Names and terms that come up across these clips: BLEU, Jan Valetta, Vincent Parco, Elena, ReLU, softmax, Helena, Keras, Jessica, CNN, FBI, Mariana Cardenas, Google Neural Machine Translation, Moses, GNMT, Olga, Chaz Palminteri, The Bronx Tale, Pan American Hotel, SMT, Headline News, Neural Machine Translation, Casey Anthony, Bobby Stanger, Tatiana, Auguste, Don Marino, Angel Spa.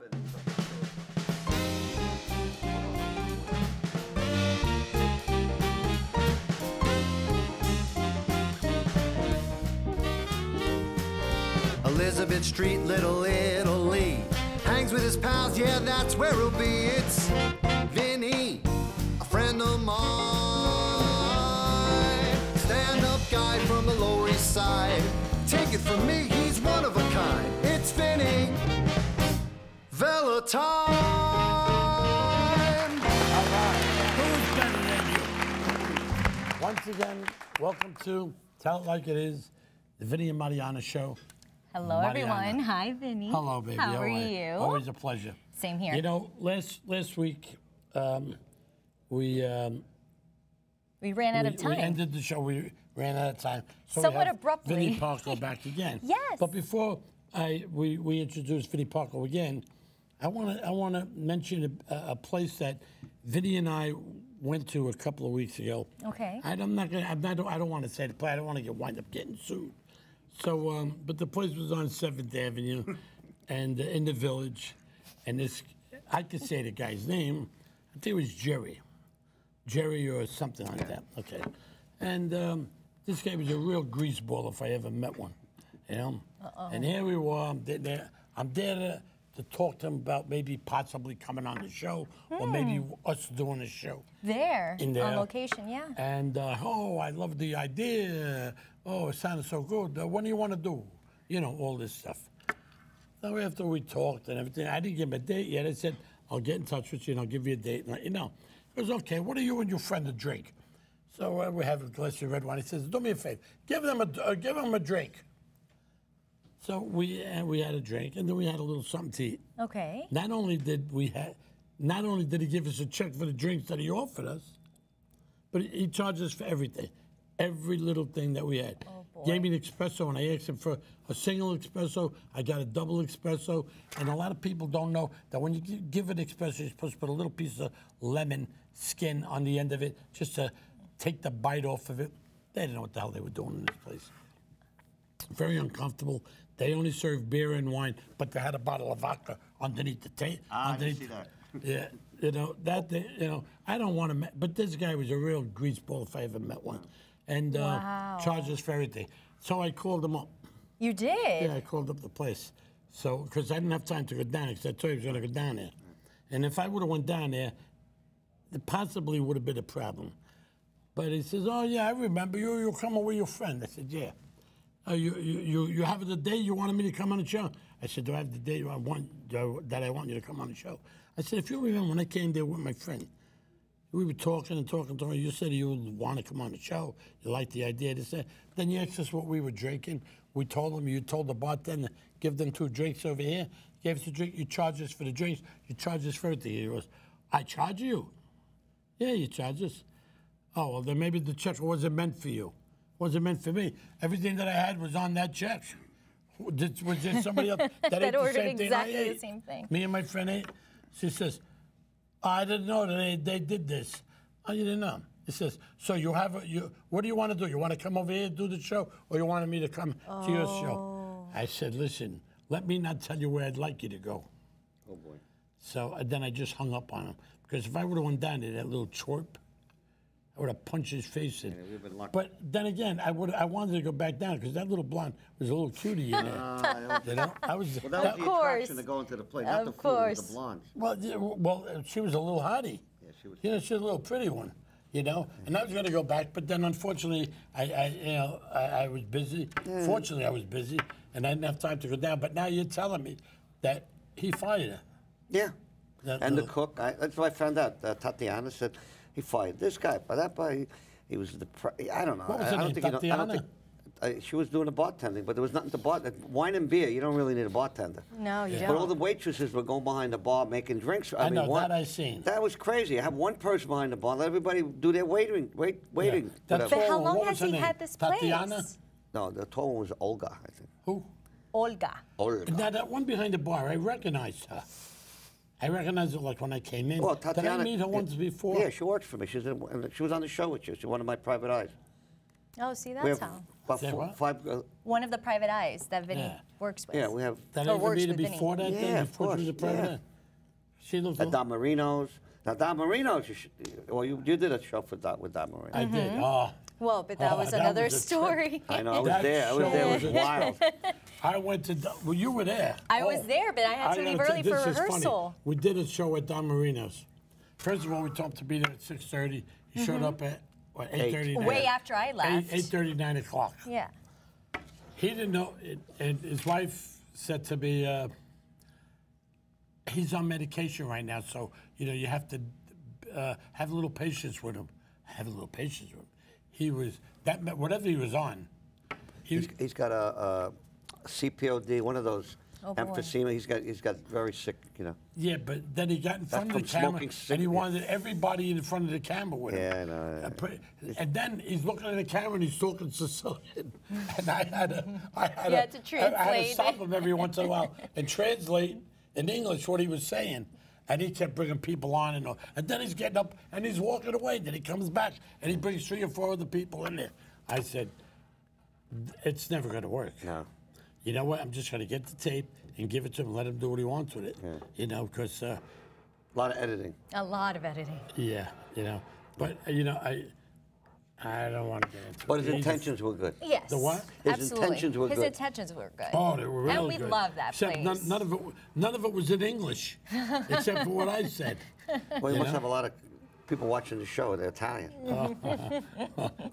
Robin. Elizabeth Street, Little Italy. Hangs with his pals, yeah, that's where he'll be. It's Vinny, a friend of mine. Stand-up guy from the Lower East Side. Take it from me, he's one of a kind. It's Vinny Valetta time. All right, who's better than you? Once again, welcome to Tell It Like It Is, the Vinny and Mariana show. Hello, Mariana. Everyone. Hi, Vinny. Hello, baby. How are you? Always a pleasure. Same here. You know, last week, we ran out of time. We ended the show. We ran out of time. So somewhat abruptly. Vinny Parco back again. Yes. But before we introduce Vinny Parco again, I want to mention a place that Vinny and I went to a couple of weeks ago. Okay. I don't want to say the place. I don't want to wind up getting sued. So, but the place was on 7th Avenue and in the Village. And this, I could say the guy's name. I think it was Jerry. Jerry or something like that. Okay. And this guy was a real greaseball if I ever met one, you know? Uh-oh. And here we were. I'm there to talk to him about maybe possibly coming on the show or maybe us doing a show. There, on location, yeah. And, oh, I love the idea. Oh, it sounded so good. What do you want to do? You know, all this stuff. Now, after we talked and everything, I didn't give him a date yet. I said, I'll get in touch with you and I'll give you a date. And you know, he goes, okay, what do you and your friend a drink? So we have a glass of red wine. He says, do me a favor. Give them a drink. So we had a drink, and then we had a little something to eat. Okay. Not only did he give us a check for the drinks that he offered us, but he charged us for everything, every little thing that we had. Oh boy. Gave me an espresso, and I asked him for a single espresso. I got a double espresso, and a lot of people don't know that when you give an espresso, you're supposed to put a little piece of lemon skin on the end of it, just to take the bite off of it. They didn't know what the hell they were doing in this place. Very uncomfortable. They only served beer and wine, but they had a bottle of vodka underneath the table. I didn't see that. Yeah, you know that. You know, I don't want to. But this guy was a real greaseball if I ever met one, and charged us for everything. So I called him up. You did? Yeah, I called up the place. So because I didn't have time to go down, because I told you I was going to go down there, and if I would have went down there, it possibly would have been a problem. But he says, "Oh yeah, I remember you. You're coming with your friend." I said, "Yeah." You have the day you wanted me to come on the show? I said, do I have the day I want you to come on the show? I said, if you remember when I came there with my friend, we were talking and talking to her. You said you want to come on the show. You liked the idea. This, that. Then you asked us what we were drinking. We told them. You told the bartender, give them 2 drinks over here. Gave us a drink. You charge us for the drinks. You charge us for everything. He goes, I charge you? Yeah, you charge us. Oh, well, then maybe the check wasn't meant for you. Wasn't meant for me. Everything that I had was on that check. Was there somebody else that ate ordered the same exactly thing I ate? The same thing. Me and my friend ate. She says, I didn't know that they did this. Oh, you didn't know. It says, so you have what do you want to do? You want to come over here and do the show, or you wanted me to come to your show? I said, listen, let me not tell you where I'd like you to go. Oh boy. So then I just hung up on him, because if I would have went down to that little chorp, I would have punched his face in. Yeah, but then again, I wanted to go back down because that little blonde was a little cutie, you know. You know? Well, that was the attraction to go into the play, not the food, the blonde. Well, she was a little hottie. Yeah, she was. You know, she was a little pretty one, you know. And I was going to go back, but then unfortunately, I was busy. Mm. Fortunately, I was busy, and I didn't have time to go down. But now you're telling me that he fired her. Yeah. And the cook. That's what I found out. Tatiana said. He fired this guy, but that guy, he was the. I don't know. What was her name? Tatiana? She was doing the bartending, but there was nothing to bartend. Wine and beer, you don't really need a bartender. No, you don't. But all the waitresses were going behind the bar making drinks. I mean, that I seen. That was crazy. I have one person behind the bar, let everybody do their waiting. Yeah. But how long has he had this place? Tatiana? No, the tall one was Olga, I think. Who? Olga. Now that one behind the bar, I recognized her. I recognized her like when I came in. Well, Tatiana, did I meet her once before? Yeah, she works for me. She was on the show with you. She's one of my private eyes. Oh, see, that's how. One of the private eyes that Vinny works with. Yeah, we have. That ever made it before that thing? Yeah, of course. She looked at Don Marino's. Now, Don Marino's, well, you did a show for with Don Marino. I did. Well, but that was another story. I know, I was there. I was there. It was wild. I went to, well, you were there. I was there, but I had to leave early for rehearsal. We did a show at Don Marino's. First of all, we told him to be there at 6:30. He showed up at, what, 8:30? Way after I left. 8:30, 9 o'clock. Yeah. He didn't know, and his wife said to me, he's on medication right now, so, you know, you have to have a little patience with him. Have a little patience with him. He was, whatever he was on. He's got a CPOD, one of those emphysema. He's got very sick, you know. Yeah, but then he got in front of the camera, and he wanted everybody in front of the camera with him. And then he's looking at the camera, and he's talking Sicilian. And I had to stop him every once in a while and translate in English what he was saying, and he kept bringing people on and all. And then he's getting up and he's walking away. Then he comes back and he brings 3 or 4 other people in there. I said, it's never going to work. No. You know what? I'm just going to get the tape and give it to him and let him do what he wants with it. Yeah. You know, because a lot of editing. A lot of editing. Yeah, you know. But, you know, I don't want to get into it. But his intentions were good. Yes. The what? His intentions were good. His intentions were good. Oh, they were really good. And we love that place. Except none of it was in English, except for what I said. Well, you must have a lot of people watching the show. They're Italian.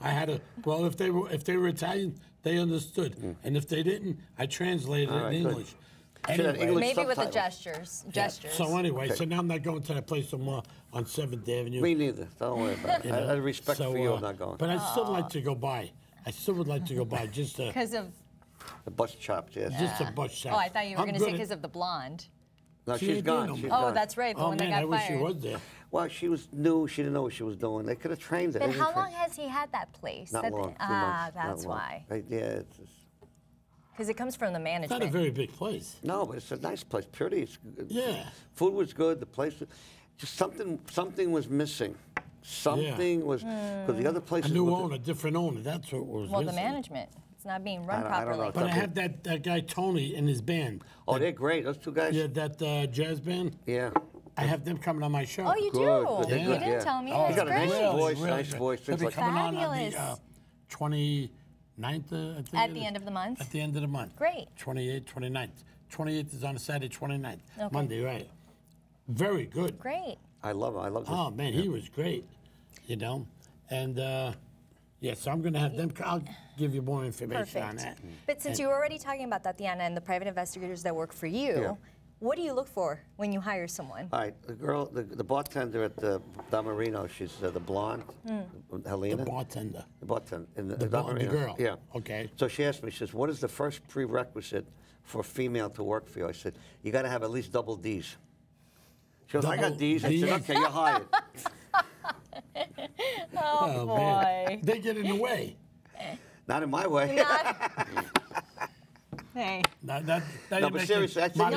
I had a if they were Italian, they understood, and if they didn't, I translated it in English. Anyway, maybe subtitles. With the gestures. So anyway, so now I'm not going to that place anymore on 7th Avenue. Me neither. Don't worry about it. You know? I respect for you, I'm not going. But I still like to go by. I still would like to go by just because of the bus chopped. Yes. Yeah. Just a bus chopped. Oh, I thought you were going to say because of the blonde. No, she's gone. She's gone. That's right. The one that got fired. I wish she was there. Well, she was new. She didn't know what she was doing. They could have trained her. But how long has he had that place? Not long. Ah, that's why. Yeah. Because it comes from the management. It's not a very big place. No, but it's a nice place. Pretty. It's good. Yeah. Food was good. The place was, just something was missing. Something was, because the other place. A new owner, different owner. That's what was missing. Well, the management. It's not being run properly. I don't know. But I have that guy Tony in his band. Oh, they're great. Those two guys. Yeah, that jazz band. Yeah. I have them coming on my show. Oh, you do? Yeah. You didn't tell me. That's great. He's got a nice voice. Really nice voice. They'll be coming on the 20. 9th, I think at the end of the month? At the end of the month. Great. 28th, 29th. 28th is on a Saturday, 29th. Okay. Monday, right. Very good. Great. I love it. I love this. Oh, man, he was great, you know. And, yeah, so I'm going to have them. I'll give you more information on that. But since you were already talking about Tatiana and the private investigators that work for you, what do you look for when you hire someone? All right, the girl, the bartender at the Don Marino, she's the blonde, Helena. The bartender. The girl. Yeah. Okay. So she asked me, she says, what is the first prerequisite for a female to work for you? I said, you got to have at least double Ds. She goes, I got Ds. I said, okay, you're hired. Oh, boy. Man. They get in the way. Not in my way. Hey. No, but seriously, I think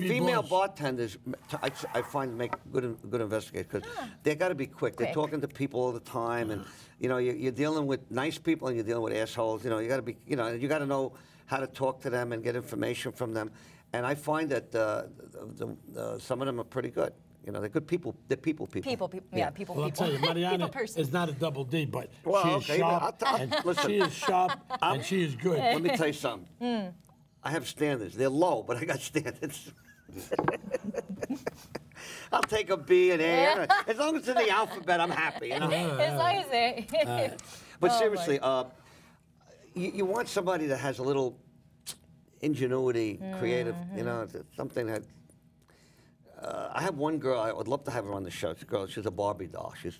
female bartenders, I find, make good investigators because they got to be quick. They're talking to people all the time, and you know you're dealing with nice people and you're dealing with assholes. You know you got to be, you know, you got to know how to talk to them and get information from them. And I find that some of them are pretty good. You know, they're good people. They're people people. People people. Yeah, people well, people. I'll tell you, Mariana is not a double D, but well, she is sharp. Listen, she is sharp and she is good. Let me tell you something. I have standards. They're low, but I got standards. I'll take a B and A. As long as it's in the alphabet, I'm happy. You know? As long as it's But seriously, you want somebody that has a little ingenuity, creative, you know, something that... I have one girl, I would love to have her on the show. It's a girl, she's a Barbie doll. She's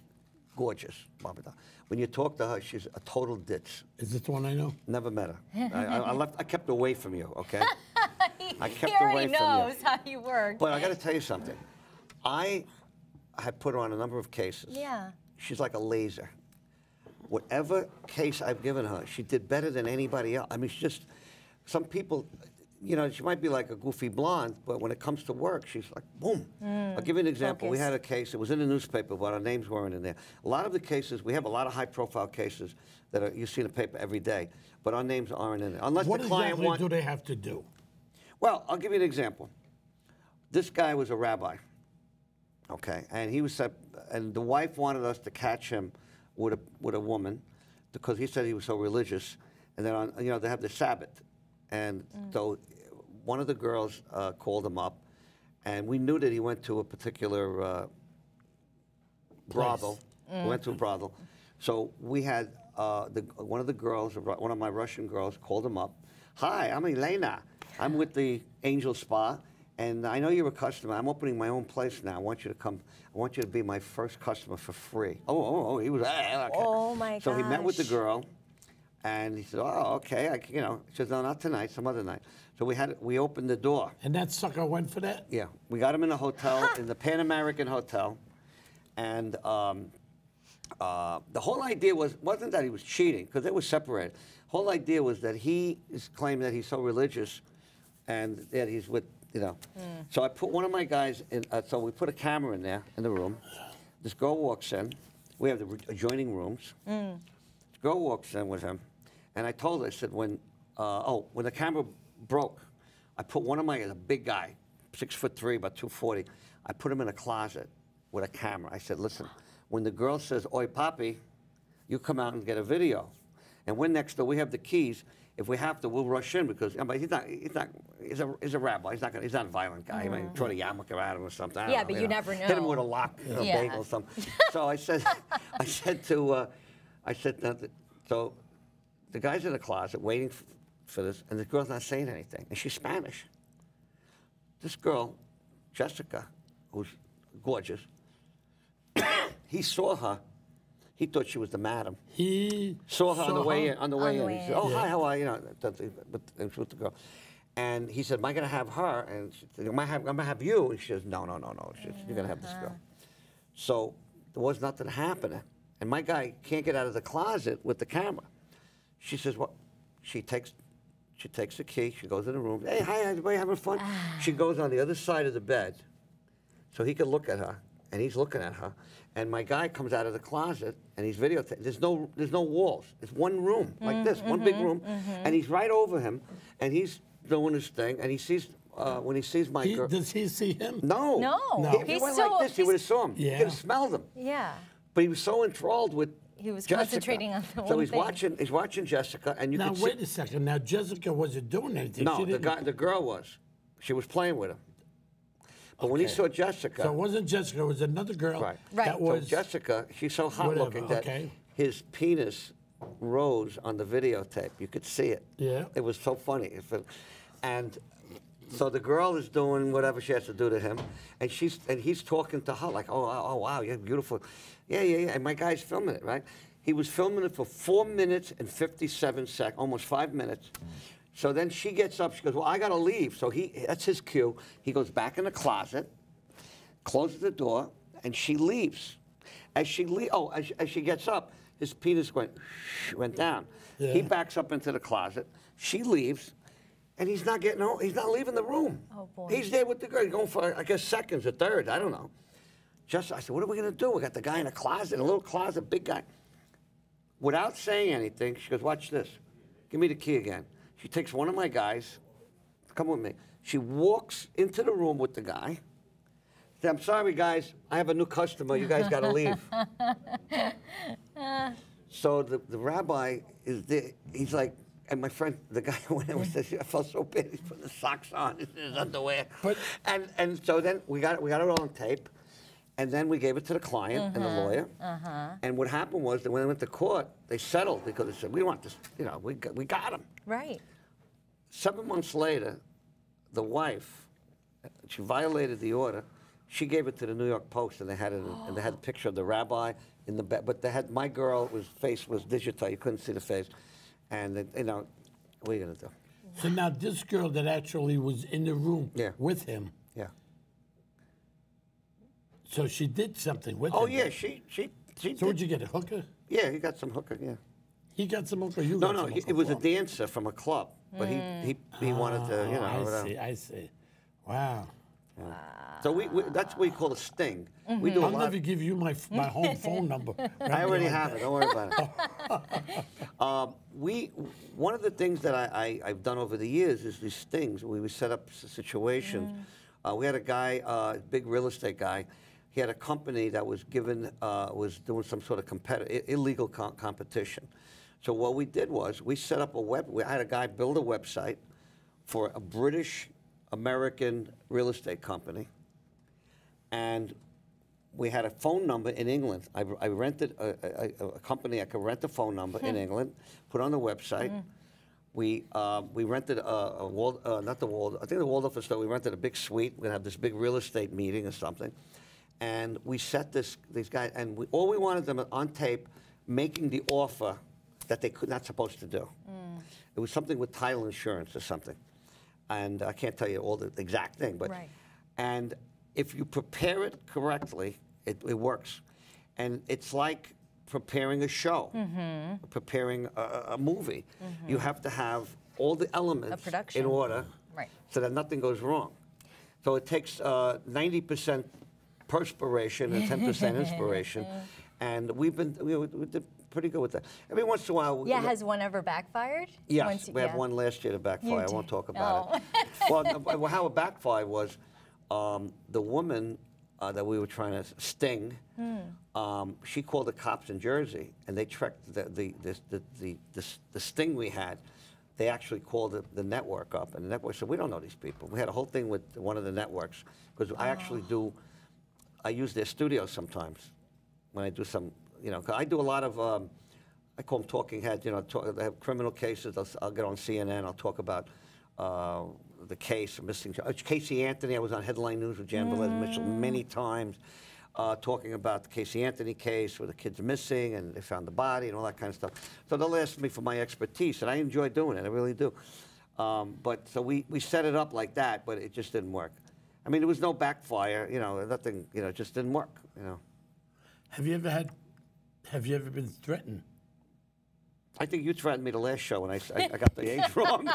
gorgeous, Barbie doll. When you talk to her, she's a total ditz. Is this the one I know? Never met her. I kept away from you, okay? I kept away from you. He already knows how you work. But I got to tell you something. I have put her on a number of cases. Yeah. She's like a laser. Whatever case I've given her, she did better than anybody else. I mean, she's just, some people, you know, she might be like a goofy blonde, but when it comes to work, she's like, boom. I'll give you an example. Focus. We had a case, it was in the newspaper, but our names weren't in there. A lot of the cases, we have a lot of high-profile cases that are, you see in the paper every day, but our names aren't in there. Unless the client wants... What do they have to do? Well, I'll give you an example. This guy was a rabbi, okay, and he was, and the wife wanted us to catch him with a woman because he said he was so religious, and then, on, you know, they have the Sabbath. And so one of the girls called him up, and we knew that he went to a particular brothel. We went to a brothel. So we had one of the girls, one of my Russian girls, called him up. Hi, I'm Elena. I'm with the Angel Spa, and I know you're a customer. I'm opening my own place now. I want you to come. I want you to be my first customer for free. Oh, he was. Okay. Oh my So gosh. He met with the girl. And he said, "Oh, okay, you know." She says, "No, not tonight. Some other night." So we opened the door. And that sucker went for that. Yeah, we got him in a hotel in the Pan American Hotel, and the whole idea wasn't that he was cheating because they were separated. The whole idea was that he is claiming that he's so religious, and that he's with you know. So I put one of my guys in. So we put a camera in there in the room. This girl walks in. We have the adjoining rooms. This girl walks in with him. And I told her, I said, when the camera broke, I put one of my, a big guy, 6'3", about 240, I put him in a closet with a camera. I said, listen, when the girl says, oi, papi, you come out and get a video. And we're next door, we have the keys. If we have to, we'll rush in because I mean, he's a rabbi. He's not a violent guy. He might throw the yarmulke at him or something. Yeah, but you never know. Hit him with a lock, bagel or something. So so the guy's in the closet waiting for this, and the girl's not saying anything, and she's Spanish. This girl, Jessica, who's gorgeous, he saw her. He thought she was the madam. He saw her on the way in. He said, "Oh, hi, how are you?" With the girl, and he said, "Am I going to have her?" And she said, "Am I going to have you?" And she says, "No, no, no, no. You're going to have this girl." So there was nothing happening. And my guy can't get out of the closet with the camera. She says, "What?" She takes the key. She goes in the room. Hey, hi, everybody having fun? She goes on the other side of the bed, so he could look at her, and he's looking at her. And my guy comes out of the closet, and he's videotaping. There's no walls. It's one room like this, one big room, and he's right over him, and he's doing his thing, and he sees. When he sees my girl, does he see him? No, no. If he went like this, he would have saw him. Yeah. He could have smelled him. Yeah. But he was so enthralled with He was Jessica. Concentrating on the one So he's thing. Watching. He's watching Jessica, and you. Now could wait a second. Now Jessica wasn't doing anything. No, the girl was. She was playing with him. But when he saw Jessica, so it wasn't Jessica. It was another girl. Right. Right. That was so Jessica. She's so hot looking that his penis rose on the videotape. You could see it. Yeah. It was so funny. And so the girl is doing whatever she has to do to him, and he's talking to her like, oh wow, you're beautiful. Yeah, and my guy's filming it, right? He was filming it for 4 minutes and 57 seconds, almost 5 minutes. So then she gets up, she goes, well, I gotta leave. So that's his cue. He goes back in the closet, closes the door, and she leaves. As she gets up, his penis went down. Yeah. He backs up into the closet, she leaves, and he's not getting home, he's not leaving the room. Oh boy. He's there with the girl, going for, I guess, seconds or thirds, I don't know. I said, what are we going to do? We got the guy in a closet, a little closet, big guy. Without saying anything, she goes, watch this. Give me the key again. She takes one of my guys. Come with me. She walks into the room with the guy. Said, I'm sorry, guys. I have a new customer. You guys got to leave. So the rabbi is there. He's like, and my friend, the guy went in and said, I felt so bad. He's putting his socks on, his underwear. And so then we got it all on tape. And then we gave it to the client and the lawyer. And what happened was that when they went to court, they settled because they said, we want this, you know, we got him. Right. 7 months later, the wife, she violated the order. She gave it to the New York Post, and they had it, and they had a picture of the rabbi in the bed. But they had my girl, whose face was digital. You couldn't see the face. And, you know, what are you going to do? So now this girl that actually was in the room with him. Yeah. So she did something with him. Oh yeah, she. So did you get a hooker? Yeah, he got some hooker. Yeah. He got some okra. You got some okra. It was a dancer from a club, but he wanted to, you know. I see. Wow. Yeah. Wow. So we that's what we call a sting. Mm-hmm. We do. I'll never give you my home phone number. I already have it. Don't worry about it. One of the things that I've done over the years is these stings. We set up situations. Mm. We had a guy, big real estate guy. He had a company that was doing some sort of illegal competition. So what we did was we set up a I had a guy build a website for a British American real estate company, and we had a phone number in England. I rented a company. I could rent a phone number in England, put on the website. Mm. We rented I think the Waldorf Store. We rented a big suite. We're gonna have this big real estate meeting or something, and we set these guys, and all we wanted them on tape making the offer that they could not supposed to do. Mm. It was something with title insurance or something. And I can't tell you all the exact thing, but and if you prepare it correctly, it works. And it's like preparing a show, preparing a movie. Mm-hmm. You have to have all the elements in order, so that nothing goes wrong. So it takes 90% perspiration and 10% inspiration, and we did pretty good with that. Every once in a while, yeah. Has one ever backfired? Yes, we had one last year to backfire. I won't talk about it. Well, how it backfired was the woman that we were trying to sting. She called the cops in Jersey, and they tracked the sting we had. They actually called the network up, and the network said, "We don't know these people." We had a whole thing with one of the networks because I use their studio sometimes when I do some. You know, I do a lot of, I call them talking heads, you know, they have criminal cases. I'll get on CNN, I'll talk about the case, missing Casey Anthony. I was on Headline News with Jan Valetta Mitchell many times, talking about the Casey Anthony case where the kid's missing and they found the body and all that kind of stuff. So they'll ask me for my expertise, and I enjoy doing it, I really do. But so we set it up like that, but it just didn't work. I mean, there was no backfire, you know, nothing, you know, it just didn't work, you know. Have you ever been threatened? I think you threatened me the last show when I got the age wrong.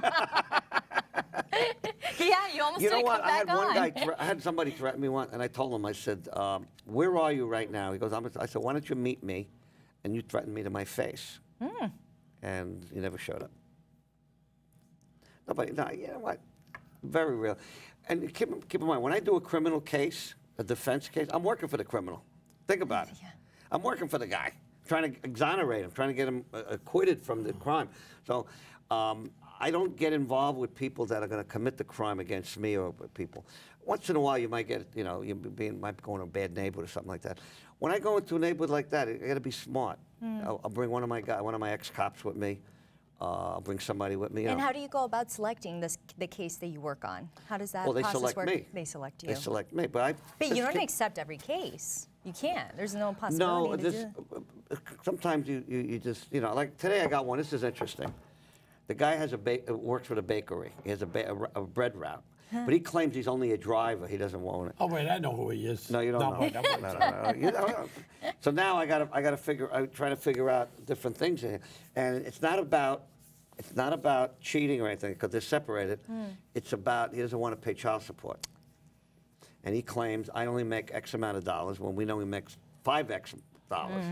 Yeah, you almost didn't come back on. You know what? I had one guy, I had somebody threaten me once, and I told him, I said, "Where are you right now?" He goes, I said, "Why don't you meet me?" And you threatened me to my face, and you never showed up. Nobody. No, you know what? Very real. And keep in mind, when I do a criminal case, a defense case, I'm working for the criminal. Think about it. Yeah. I'm working for the guy, trying to exonerate him, trying to get him acquitted from the crime. So I don't get involved with people that are going to commit the crime against me or people. Once in a while, you might get, you know, you might go in a bad neighborhood or something like that. When I go into a neighborhood like that, I got to be smart. Mm. I'll bring one of my ex-cops with me. I'll bring somebody with me. And how do you go about selecting the case that you work on? How does that process work? Well, they select me. They select you. They select me, but you don't accept every case. You can't. There's no possibility. No, sometimes you just, you know, like today I got one. This is interesting. The guy has works with a bakery. He has a bread route, but he claims he's only a driver. He doesn't own it. Oh wait, I know who he is. No, you don't know. No. So now I try to figure out different things in here, and it's not about cheating or anything because they're separated. Mm. It's about he doesn't want to pay child support. And he claims, I only make X amount of dollars when we know he makes 5X dollars.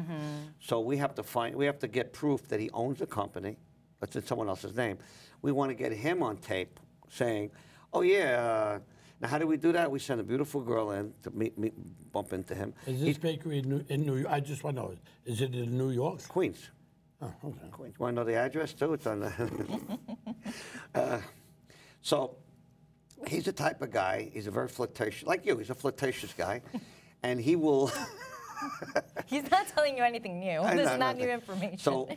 So we have to get proof that he owns the company. That's in someone else's name. We want to get him on tape saying, oh, yeah. Now, how do we do that? We send a beautiful girl in to bump into him. Is this bakery in New York? I just want to know. Is it in New York? Queens. Oh, okay. Queens. Want to know the address, too? It's on the... so... He's the type of guy, he's a very flirtatious, like you, he's a flirtatious guy, and he will... He's not telling you anything new. This is not new information. So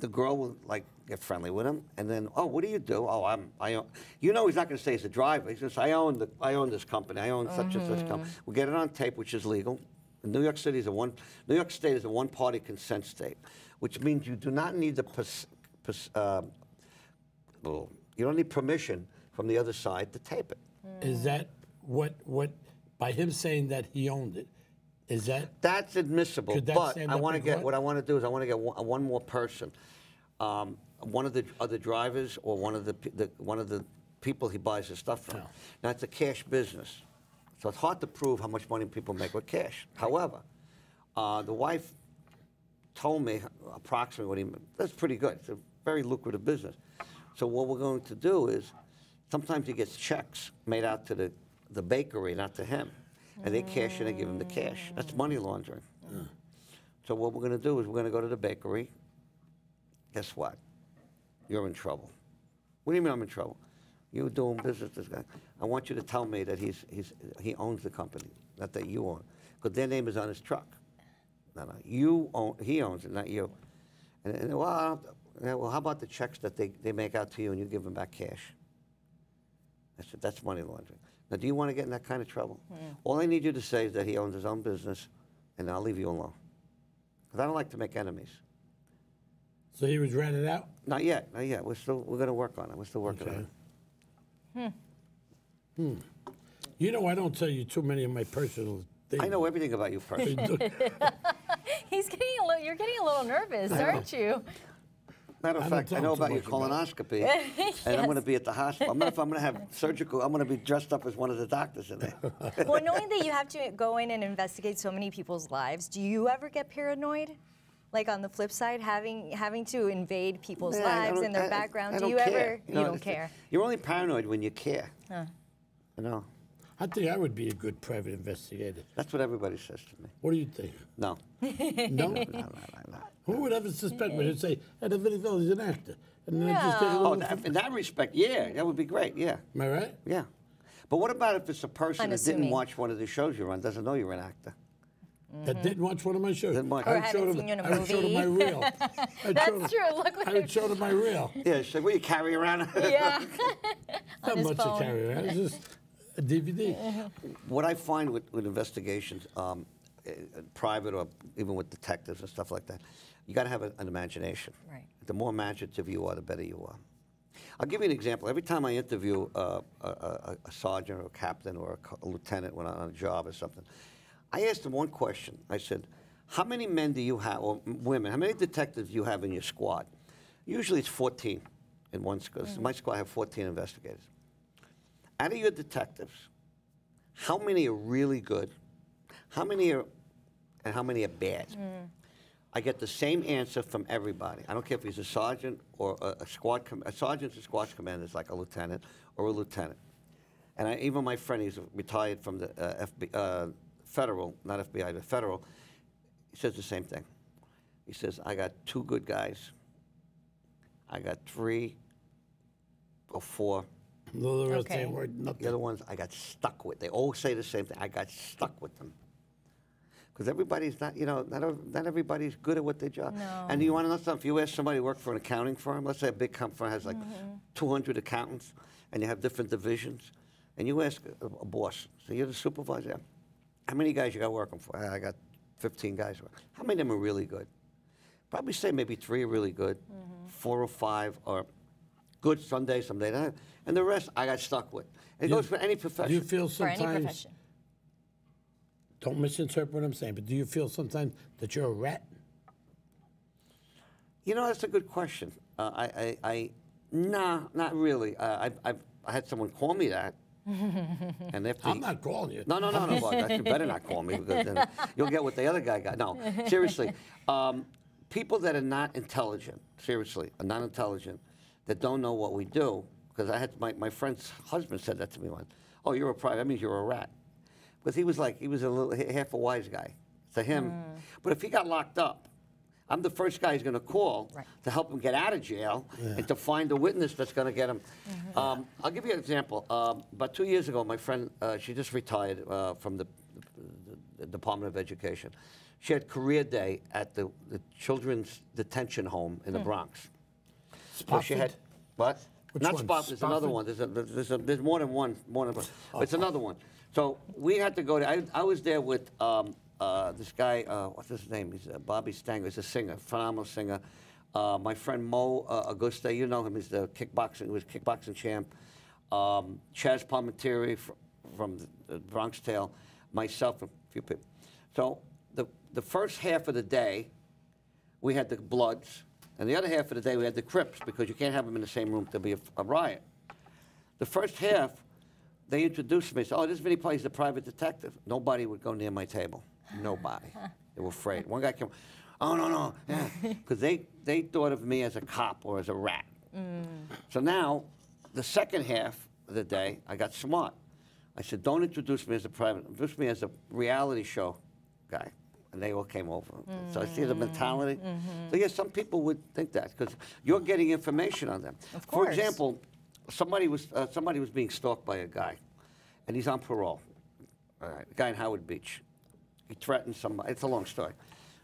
the girl will, like, get friendly with him, and then, oh, what do you do? Oh, I own... You know he's not going to say he's a driver. He says, I own this company. I own such and such company. We'll get it on tape, which is legal. New York City is New York State is a one-party consent state, which means you do not need the... you don't need permission from the other side to tape it. Is that what by him saying that he owned it, Is that? That's admissible. Could that but stand I want to get court? What I want to do is I want to get one more person, one of the other drivers or one of the people he buys his stuff from. No. Now it's a cash business, so it's hard to prove how much money people make with cash. However, the wife told me approximately what he made. That's pretty good. It's a very lucrative business. So what we're going to do is sometimes he gets checks made out to the bakery, not to him. And they cash in and give him the cash. That's money laundering. Yeah. So what we're going to do is we're going to go to the bakery. Guess what? You're in trouble. What do you mean I'm in trouble? You're doing business with this guy. I want you to tell me that he owns the company, not that you own. Because their name is on his truck. No, you own, he owns it, not you. And well, well, how about the checks that they make out to you and you give them back cash? I said, that's money laundering. Now, do you want to get in that kind of trouble? Yeah. All I need you to say is that he owns his own business, and I'll leave you alone. Because I don't like to make enemies. So he was rented out? Not yet. Not yet. We're going to work on it. We're still working on it. Hmm. You know, I don't tell you too many of my personal things. I know everything about you personally. He's getting a little, you're getting a little nervous, aren't you? Matter of fact, I know about your colonoscopy, yes. And I'm going to be at the hospital. I'm not, if I'm going to have surgical, I'm going to be dressed up as one of the doctors in there. Well, knowing that you have to go in and investigate so many people's lives, do you ever get paranoid? Like on the flip side, having to invade people's lives and their background, do you ever? You don't care. You're only paranoid when you care. You know. I think I would be a good private investigator. That's what everybody says to me. What do you think? No. No? No. Who would ever suspect me to say, "That he's an actor"? And then just take a in that respect, yeah, that would be great. Yeah. Am I right? Yeah. But what about if it's a person that didn't watch one of the shows you're on, doesn't know you're an actor? That didn't watch one of my shows. Didn't watch. Or I would show them my reel. That's true. Look what I would show them my reel. Yeah. So what you carry around? Yeah. Not much to carry around. It's just a DVD. What I find with investigations, private or even with detectives and stuff like that, you got to have an imagination. Right. The more imaginative you are, the better you are. I'll give you an example. Every time I interview a sergeant or a captain or a lieutenant when I'm on a job or something, I asked them one question. I said, "How many men do you have, or women? How many detectives do you have in your squad?" Usually, it's 14 in one squad. So my squad have 14 investigators. Out of your detectives, how many are really good? How many are, and how many are bad? I get the same answer from everybody. I don't care if he's a sergeant or a squad commander. A sergeant's a squad commander is like a lieutenant or a lieutenant. And even my friend, he's retired from the federal, not FBI, the federal, he says the same thing. He says, I got two good guys. I got three or four. No, the rest ain't worth nothing. The other ones I got stuck with. They all say the same thing. I got stuck with them. Because everybody's not, you know, not everybody's good at what they job. No. And you want to know something? If you ask somebody to work for an accounting firm, let's say a big company has like 200 accountants, and you have different divisions, and you ask a boss, so you're the supervisor, how many guys you got working for? I got 15 guys working. How many of them are really good? Probably say maybe 3 are really good, 4 or 5 are good someday, and the rest I got stuck with. And it goes for any profession. You feel sometimes. For any profession. Don't misinterpret what I'm saying, but do you feel sometimes that you're a rat? You know, that's a good question. Nah, not really. I had someone call me that. And after I'm not calling you. No. Well, you better not call me, because then you'll get what the other guy got. No, seriously. People that are not intelligent, seriously, are not intelligent, that don't know what we do, because I had my friend's husband said that to me once. Oh, you're a private, that means you're a rat. Because he was like, he was a little half a wise guy to him. But if he got locked up, I'm the first guy he's going to call to help him get out of jail and to find a witness that's going to get him. I'll give you an example. About 2 years ago, my friend, she just retired from the Department of Education. She had career day at the children's detention home in the Bronx. So she had, what? Which not Spot, there's another one. There's more than one. It's another one. So we had to go to, I was there with this guy, what's his name? He's Bobby Stanger. He's a singer, phenomenal singer. My friend Mo Auguste, you know him, he's the kickboxing, he was kickboxing champ. Chaz Palminteri from The Bronx Tale, myself, a few people. So the first half of the day, we had the Bloods, and the other half of the day we had the Crips, because you can't have them in the same room, there'll be a riot. The first half, they introduced me, said, oh, this Vinny plays the private detective. Nobody would go near my table. Nobody. They were afraid. One guy came, oh, no, no. Because they thought of me as a cop or as a rat. Mm. So now, the second half of the day, I got smart. I said, don't introduce me as a private, introduce me as a reality show guy. And they all came over. Mm-hmm. So I see the mentality. Mm-hmm. So yes, some people would think that, because you're getting information on them. Of course. For example, somebody was being stalked by a guy, and he's on parole. All right, a guy in Howard Beach. He threatened somebody. It's a long story.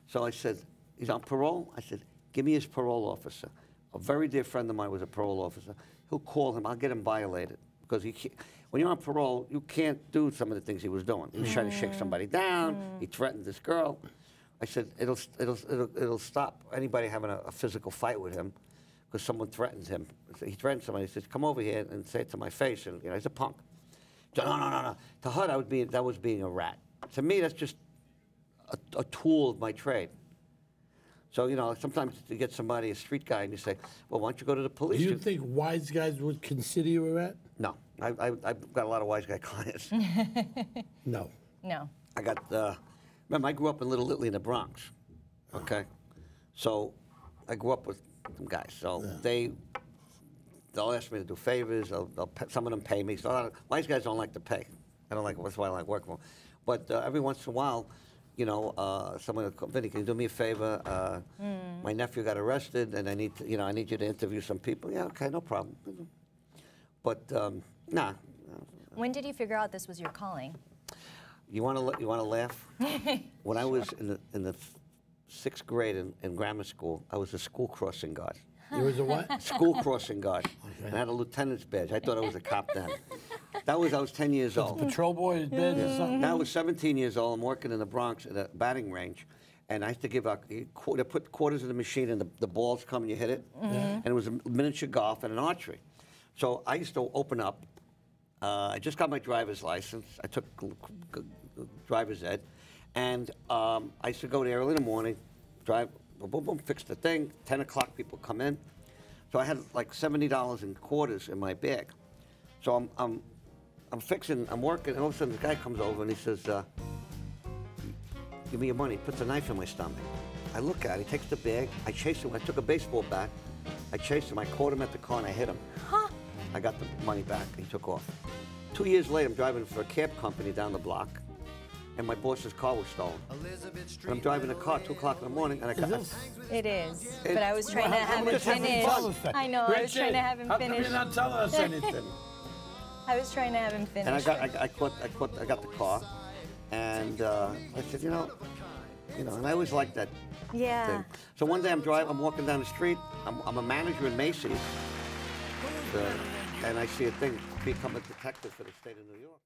So I said, he's on parole? I said, give me his parole officer. A very dear friend of mine was a parole officer. He'll call him. I'll get him violated. Because he can't, when you're on parole, you can't do some of the things he was doing. He was trying to shake somebody down. He threatened this girl. I said, it'll stop anybody having a physical fight with him, because someone threatens him. So he threatened somebody. He says, come over here and say it to my face. And you know, he's a punk. So, no, no, no, no. To her, that was being a rat. To me, that's just a tool of my trade. So, you know, sometimes you get somebody, a street guy, and you say, well, why don't you go to the police? Do you think wise guys would consider you a rat? No. I've got a lot of wise guy clients. No. No. I got, remember, I grew up in Little Italy in the Bronx, okay? So I grew up with some guys. So they'll ask me to do favors. Some of them pay me. So wise guys don't like to pay. I don't like, that's why I like working with them. But every once in a while, you know, someone, Vinny, can you do me a favor? My nephew got arrested, and I need to, you know, I need you to interview some people. Yeah, okay, no problem. But nah. When did you figure out this was your calling? You want to laugh? When I was in the sixth grade in grammar school, I was a school crossing guard. You was a what? School crossing guard. Okay. And I had a lieutenant's badge. I thought I was a cop then. I was 10 years old. Patrol boy's badge or something? I was 17 years old. I'm working in the Bronx at a batting range. And I used to give out, they put quarters in the machine and the balls come and you hit it. And it was a miniature golf and an archery. So I used to open up. I just got my driver's license. I took driver's ed. And I used to go there early in the morning, drive, boom, boom, boom, fix the thing. 10 o'clock, people come in. So I had like $70 in quarters in my bag. So I'm fixing, I'm working, and all of a sudden this guy comes over and he says, give me your money. He puts a knife in my stomach. I look at it, he takes the bag, I chase him, I took a baseball bat, I chased him, I caught him at the car and I hit him. Huh? I got the money back, he took off. 2 years later, I'm driving for a cab company down the block, and my boss's car was stolen. And I'm driving a car at 2 o'clock in the morning, and I got it. Is. But I was trying to have him finish. I know, I was trying to have him finish. How come you're not telling us anything? I was trying to have him finish. And I got the car, and I said, you know, and I always liked that. Yeah. Thing. So one day I'm walking down the street. I'm a manager in Macy's, and I see a thing, become a detective for the state of New York.